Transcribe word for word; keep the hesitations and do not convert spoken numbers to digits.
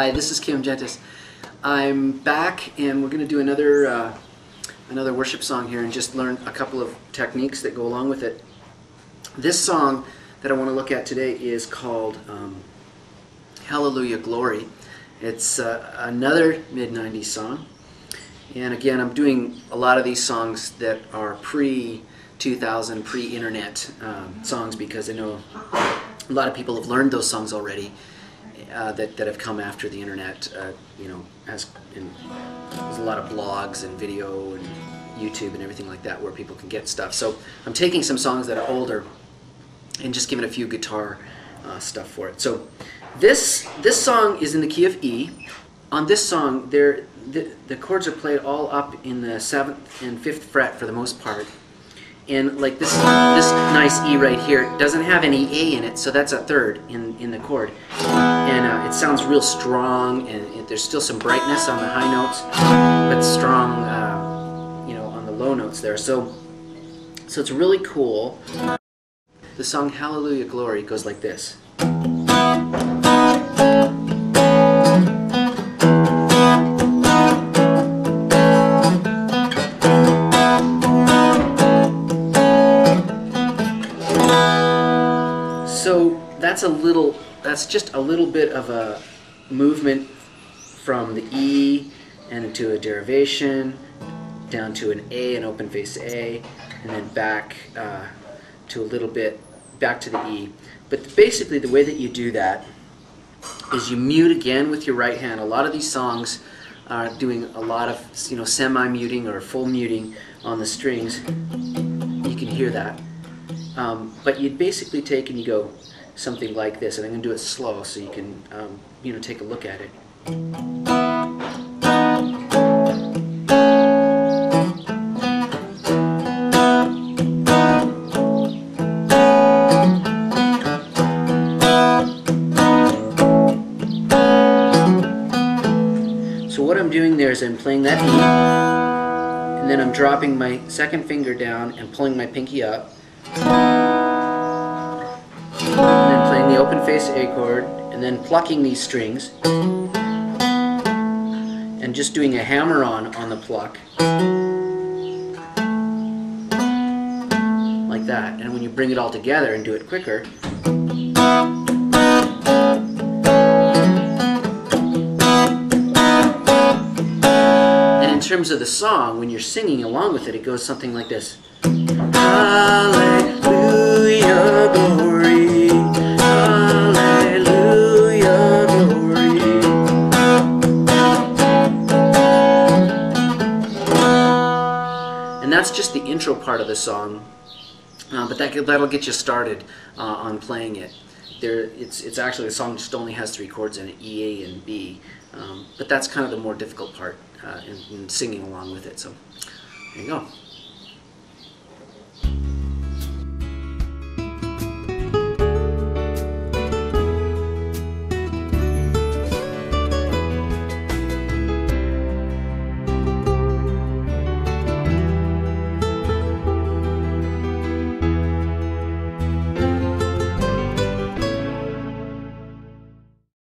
Hi, this is Kim Gentes. I'm back and we're going to do another uh, another worship song here and just learn a couple of techniques that go along with it. This song that I want to look at today is called um, Hallelujah Glory. It's uh, another mid nineties song. And again, I'm doing a lot of these songs that are pre two thousand, pre-internet um, songs because I know a lot of people have learned those songs already uh, that, that have come after the internet. Uh, you know, as in, there's a lot of blogs and video and YouTube and everything like that where people can get stuff. So I'm taking some songs that are older and just giving a few guitar uh, stuff for it. So this, this song is in the key of E. On this song, there the, the chords are played all up in the seventh and fifth fret for the most part. And like this, this nice E right here doesn't have any A in it, so that's a third in, in the chord. And uh, it sounds real strong, and it, there's still some brightness on the high notes, but strong, uh, you know, on the low notes there. So, so it's really cool. The song Hallelujah Glory goes like this. So that's a little, that's just a little bit of a movement from the E and into a derivation, down to an A, an open face A, and then back uh, to a little bit, back to the E. But basically the way that you do that is you mute again with your right hand. A lot of these songs are doing a lot of, you know, semi-muting or full muting on the strings. You can hear that. Um, but you'd basically take and you go something like this, and I'm going to do it slow so you can, um, you know, take a look at it. So what I'm doing there is I'm playing that E, and then I'm dropping my second finger down and pulling my pinky up. And then playing the open face A chord, and then plucking these strings, and just doing a hammer-on on the pluck, like that. And when you bring it all together and do it quicker, and in terms of the song, when you're singing along with it, it goes something like this. Hallelujah, glory, hallelujah, glory. And that's just the intro part of the song, uh, but that, that'll get you started uh, on playing it. There, it's, it's actually, the song just only has three chords in it, E, A, and B, um, but that's kind of the more difficult part uh, in, in singing along with it, so there you go.